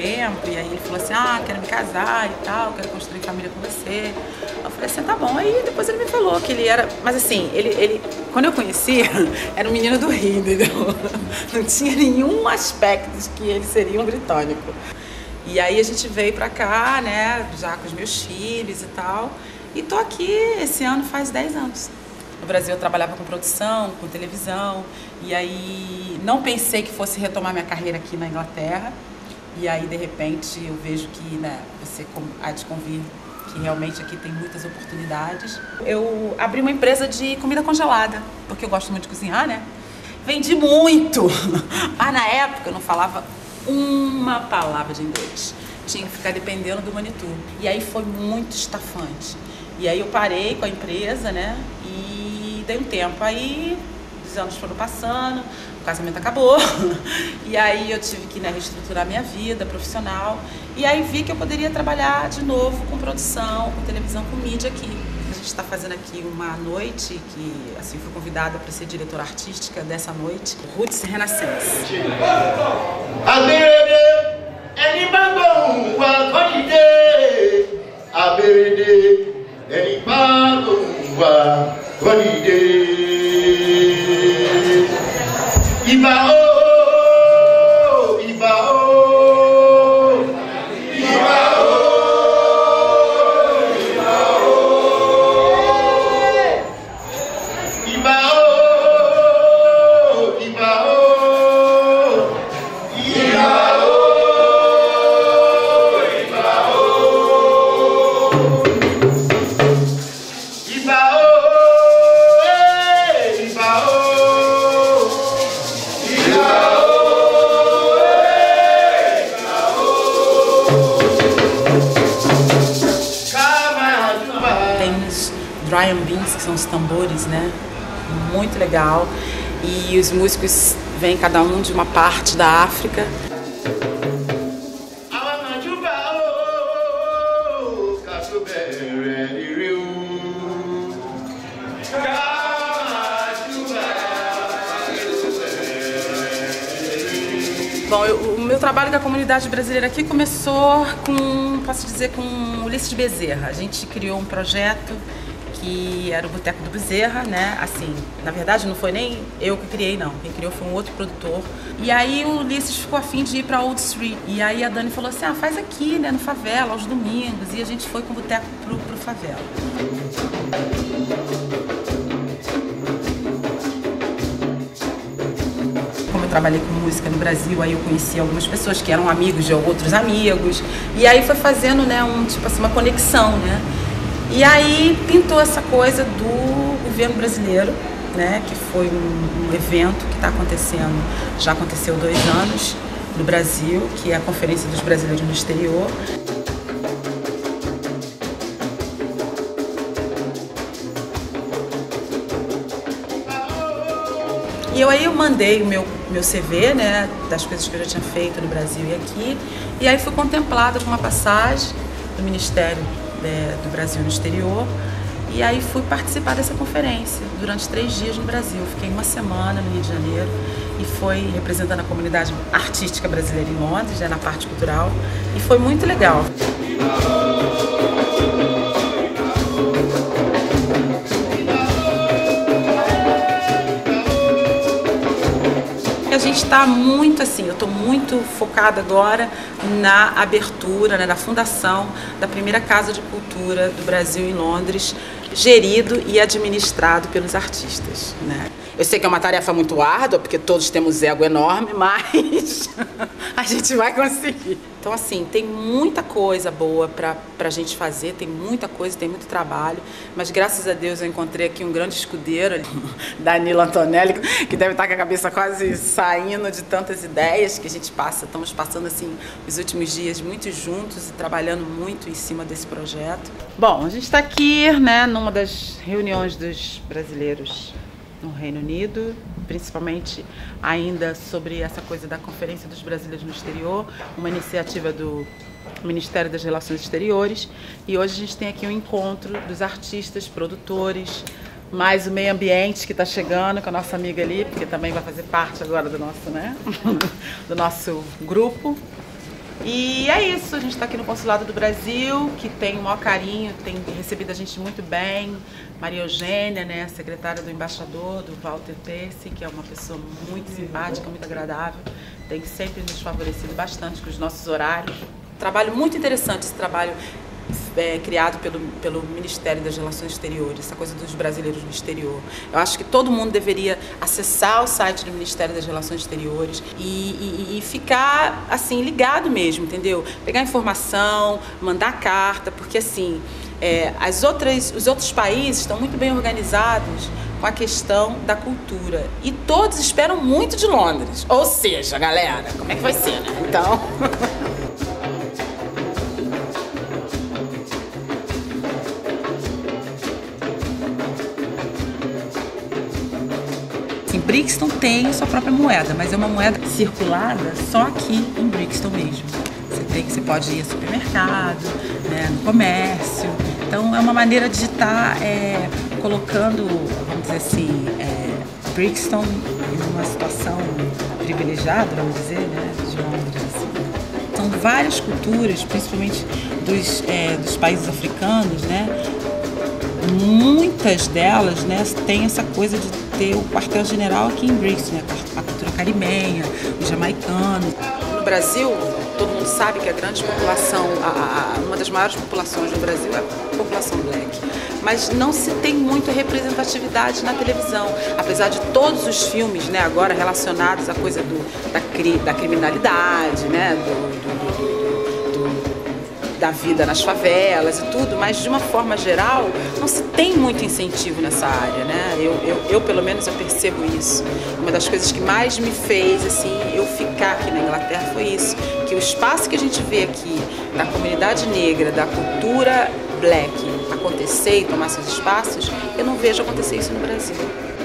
tempo, e aí ele falou assim, ah, quero me casar e tal, quero construir família com você. Eu falei assim, tá bom. Aí depois ele me falou que ele era, mas assim, ele quando eu conheci, era um menino do Rio, entendeu? Não tinha nenhum aspecto de que ele seria um britânico. E aí a gente veio pra cá, né, já com os meus filhos e tal, e tô aqui esse ano faz 10 anos. No Brasil eu trabalhava com produção, com televisão, e aí não pensei que fosse retomar minha carreira aqui na Inglaterra. E aí, de repente, eu vejo que, né, você há de convir que realmente aqui tem muitas oportunidades. Eu abri uma empresa de comida congelada, porque eu gosto muito de cozinhar, né? Vendi muito, mas na época eu não falava uma palavra de inglês. Tinha que ficar dependendo do monitor. E aí foi muito estafante. E aí eu parei com a empresa, né? E dei um tempo. Aí os anos foram passando, o casamento acabou. E aí eu tive que, né, reestruturar minha vida profissional. E aí vi que eu poderia trabalhar de novo com produção, com televisão, com mídia aqui. A gente está fazendo aqui uma noite que, assim, fui convidada para ser diretora artística dessa noite, Roots Renaissance. Drum and beans, que são os tambores, né? Muito legal. E os músicos vêm cada um de uma parte da África. Bom, o meu trabalho da comunidade brasileira aqui começou com, posso dizer, com Ulisses de Bezerra. A gente criou um projeto que era o Boteco do Bezerra, né? Assim, na verdade não foi nem eu que criei, não. Quem criou foi um outro produtor. E aí o Ulisses ficou a fim de ir pra Old Street. E aí a Dani falou assim, ah, faz aqui, né, no Favela, aos domingos. E a gente foi com o boteco pro Favela. Como eu trabalhei com música no Brasil, aí eu conheci algumas pessoas que eram amigos de outros amigos. E aí foi fazendo, né, tipo assim, uma conexão, né? E aí pintou essa coisa do governo brasileiro, né, que foi um evento que está acontecendo, já aconteceu 2 anos, no Brasil, que é a Conferência dos Brasileiros no Exterior. E eu, aí eu mandei o meu CV, né, das coisas que eu já tinha feito no Brasil e aqui, e aí fui contemplada com uma passagem do Ministério do Brasil no Exterior, e aí fui participar dessa conferência durante 3 dias no Brasil. Fiquei uma semana no Rio de Janeiro e foi representando a comunidade artística brasileira em Londres, né, na parte cultural, e foi muito legal. A gente está muito assim, eu estou muito focada agora na abertura, né, na fundação da primeira Casa de Cultura do Brasil em Londres, gerido e administrado pelos artistas, né? Eu sei que é uma tarefa muito árdua, porque todos temos ego enorme, mas a gente vai conseguir. Então, assim, tem muita coisa boa pra gente fazer, tem muita coisa, tem muito trabalho, mas graças a Deus eu encontrei aqui um grande escudeiro, Danilo Antonelli, que deve estar com a cabeça quase saindo de tantas ideias que a gente passa. Estamos passando, assim, os últimos dias muito juntos e trabalhando muito em cima desse projeto. Bom, a gente está aqui, né, numa das reuniões dos brasileiros no Reino Unido, principalmente ainda sobre essa coisa da Conferência dos Brasileiros no Exterior, uma iniciativa do Ministério das Relações Exteriores, e hoje a gente tem aqui um encontro dos artistas, produtores, mais o meio ambiente que está chegando com a nossa amiga ali, porque também vai fazer parte agora do nosso, né, do nosso grupo. E é isso, a gente está aqui no Consulado do Brasil, que tem o maior carinho, tem recebido a gente muito bem. Maria Eugênia, né, secretária do embaixador, do Walter Tersi, que é uma pessoa muito simpática, muito agradável, tem sempre nos favorecido bastante com os nossos horários. Trabalho muito interessante esse trabalho criado pelo Ministério das Relações Exteriores, essa coisa dos brasileiros no exterior. Eu acho que todo mundo deveria acessar o site do Ministério das Relações Exteriores e ficar assim ligado mesmo, entendeu? Pegar informação, mandar carta, porque assim os outros países estão muito bem organizados com a questão da cultura e todos esperam muito de Londres. Ou seja, galera, como é que vai ser, né? Então... Brixton tem sua própria moeda, mas é uma moeda circulada só aqui em Brixton mesmo. Você pode ir ao supermercado, né, no comércio. Então é uma maneira de estar colocando, vamos dizer assim, Brixton em uma situação privilegiada, vamos dizer, né, de Londres. São várias culturas, principalmente dos países africanos, né? Muitas delas, né, têm essa coisa de ter o quartel-general aqui em Brixton, né, a cultura caribenha, o jamaicano. No Brasil, todo mundo sabe que a grande população, uma das maiores populações do Brasil é a população black, mas não se tem muita representatividade na televisão, apesar de todos os filmes, né, agora relacionados à coisa da criminalidade, né, da vida nas favelas e tudo, mas de uma forma geral não se tem muito incentivo nessa área, né? Eu pelo menos eu percebo isso. Uma das coisas que mais me fez assim eu ficar aqui na Inglaterra foi isso, que o espaço que a gente vê aqui da comunidade negra, da cultura black acontecer e tomar seus espaços, eu não vejo acontecer isso no Brasil.